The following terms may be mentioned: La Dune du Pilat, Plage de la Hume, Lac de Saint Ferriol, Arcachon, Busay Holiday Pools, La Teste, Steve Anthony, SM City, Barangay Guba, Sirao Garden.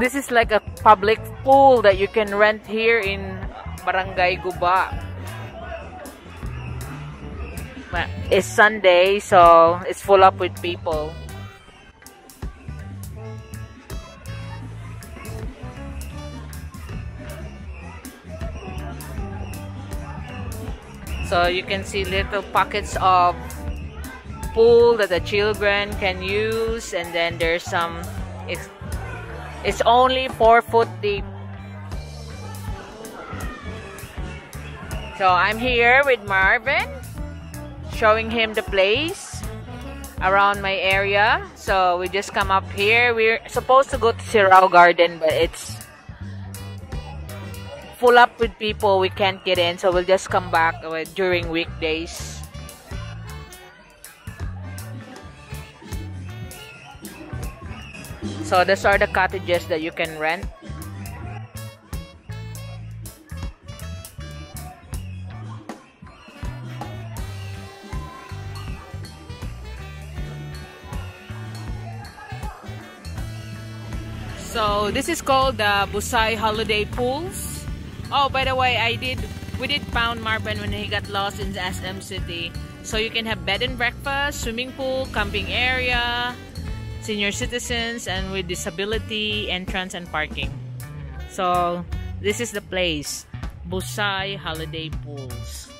This is like a public pool that you can rent here in Barangay Guba. It's Sunday, so it's full up with people. So you can see little pockets of pool that the children can use, and then there's some. It's only 4 foot deep. So I'm here with Marvin, showing him the place around my area. So we just come up here. We're supposed to go to Sirao Garden, but it's full up with people. We can't get in, so we'll just come back during weekdays. So these are the cottages that you can rent. So this is called the Busay Holiday Pools. Oh, by the way, we did found Marvin when he got lost in the SM City. So you can have bed and breakfast, swimming pool, camping area, senior citizens, and with disability, entrance and parking. So this is the place, Busay Holiday Pools.